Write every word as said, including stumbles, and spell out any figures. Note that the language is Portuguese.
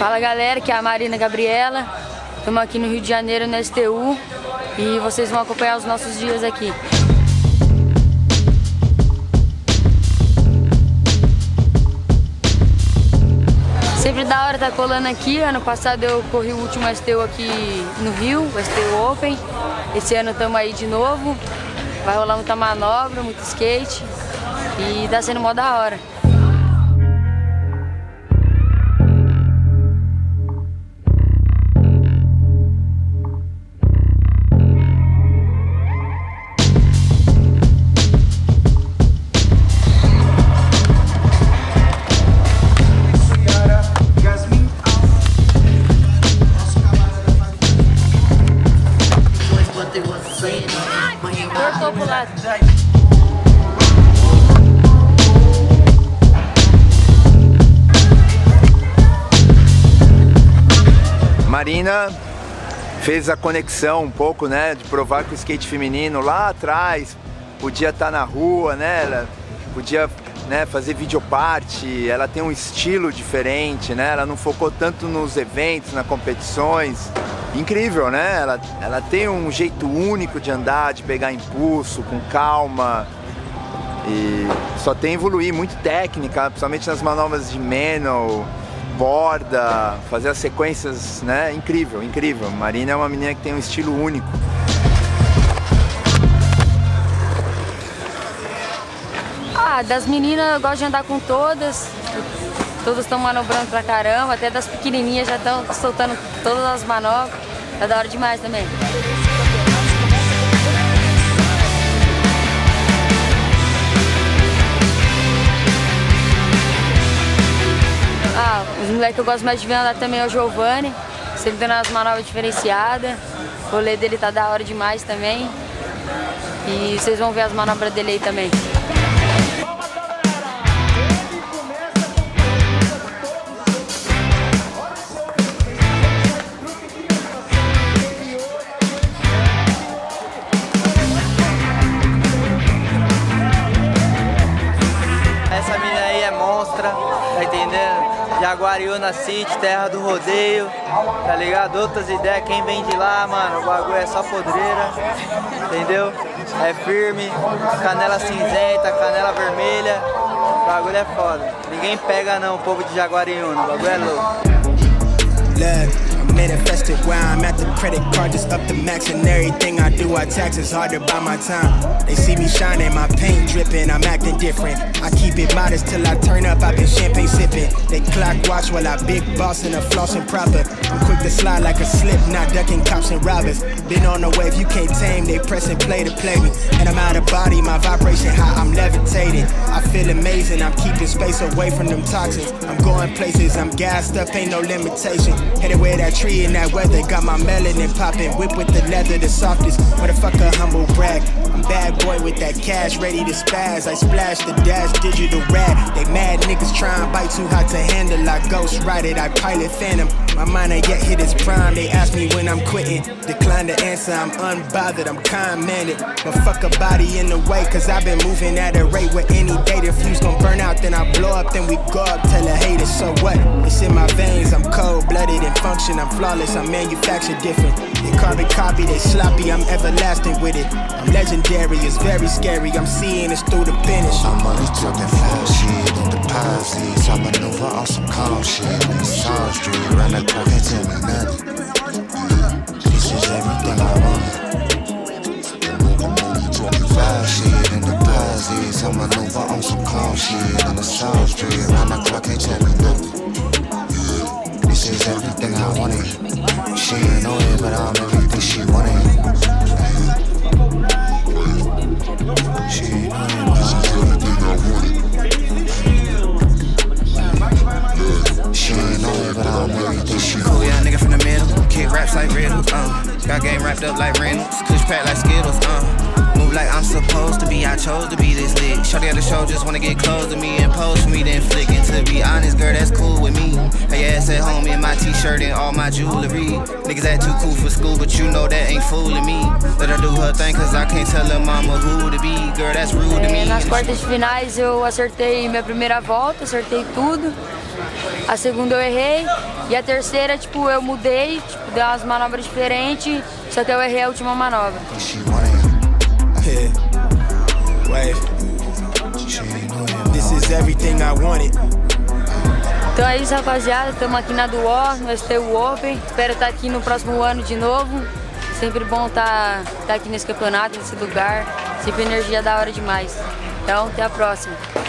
Fala galera, aqui é a Marina Gabriela, estamos aqui no Rio de Janeiro na S T U e vocês vão acompanhar os nossos dias aqui. Sempre da hora tá colando aqui, ano passado eu corri o último S T U aqui no Rio, o S T U Open. Esse ano estamos aí de novo, vai rolar muita manobra, muito skate e tá sendo mó da hora. Tortou pro lado. Marina fez a conexão um pouco, né, de provar que o skate feminino lá atrás podia estar na rua, né, ela podia, né, fazer videoparte, ela tem um estilo diferente, né, ela não focou tanto nos eventos, nas competições. Incrível, né? Ela, ela tem um jeito único de andar, de pegar impulso, com calma. E só tem evoluir, muito técnica, principalmente nas manobras de manual, borda, fazer as sequências, né? Incrível, incrível. Marina é uma menina que tem um estilo único. Ah, das meninas eu gosto de andar com todas. Todas estão manobrando pra caramba, até das pequenininhas já estão soltando todas as manobras. Tá da hora demais também. Ah, os moleques que eu gosto mais de ver andar também é o Giovanni, sempre dando as manobras diferenciadas. O rolê dele tá da hora demais também. E vocês vão ver as manobras dele aí também. Essa menina aí é monstra, tá entendendo? Jaguariúna City, terra do rodeio, tá ligado? Outras ideias, quem vem de lá, mano, o bagulho é só podreira, entendeu? É firme, canela cinzenta, canela vermelha, o bagulho é foda. Ninguém pega não, o povo de Jaguariúna, o bagulho é louco. Manifested where I'm at, the credit card just up the max, and everything I do I tax is harder by my time. They see me shining, my paint dripping, I'm acting different. I keep it modest till I turn up, I've been champagne sipping. They clock watch while I big boss and a flossing proper. I'm quick to slide like a slip, not ducking cops and robbers. Been on the wave, you can't tame, they press and play to play me. And I'm out of body, my vibration high, I'm levitating. I feel amazing, I'm keeping space away from them toxins. I'm going places, I'm gassed up, ain't no limitation. Headed where that tree in that weather, got my melanin poppin', whip with the leather, the softest, motherfucker humble brag, I'm bad boy with that cash, ready to spaz, I splash the dash, digital rap, they mad niggas tryin' bite too hot to handle, I ghost ride it, I pilot phantom, my mind ain't yet hit its prime, they ask me when I'm quitting, decline to answer, I'm unbothered, I'm kind-minded, but fuck a body in the way, cause I've been moving at a rate where any day the fuse gon' burn out, then I blow up, then we go up, tell a hater, so what, it's in my veins, I'm cold-blooded and function, I'm flawless, I'm manufactured different. They carbon copy, they sloppy, I'm everlasting with it. I'm legendary, it's very scary, I'm seeing us through the finish. I'm always talking flash shit in the posies. I maneuver on some calm shit. It's all street, run like pocket to me, nothing. This is everything I want. I'm always talking flash shit in the posies. I maneuver on some calm shit. On the side street, run like pocket to me, nothing. This is everything I wanted. She ain't know it, but I'm everything she wanted. She ain't know it, but I'm everything I wanted. She ain't know it, but I'm everything she wanted. Cool, yeah, nigga from the middle. Kick raps like riddles, uh. Got game wrapped up like Reynolds. Kush packed like Skittles, uh. Move like I'm supposed to be, I chose to be this lit. Shorty at the show just wanna get close to me and pose for me, then flick. And to be honest, girl, that's cool with me. Hey, ass at home in my t-shirt and all my jewelry. Niggas act too cool for school, but you know that ain't fooling me. Let her do her thing, cause I can't tell her mama who to be. Girl, that's rude to me. Nas quartas de finais eu acertei minha primeira volta, acertei tudo. a segunda eu errei, e a terceira, tipo, eu mudei, tipo, dei umas manobras diferentes, só que eu errei a última manobra. Então é isso, rapaziada, estamos aqui na S T U, no S T U Open, espero estar aqui no próximo ano de novo, sempre bom estar, estar aqui nesse campeonato, nesse lugar, sempre energia da hora demais. Então, até a próxima.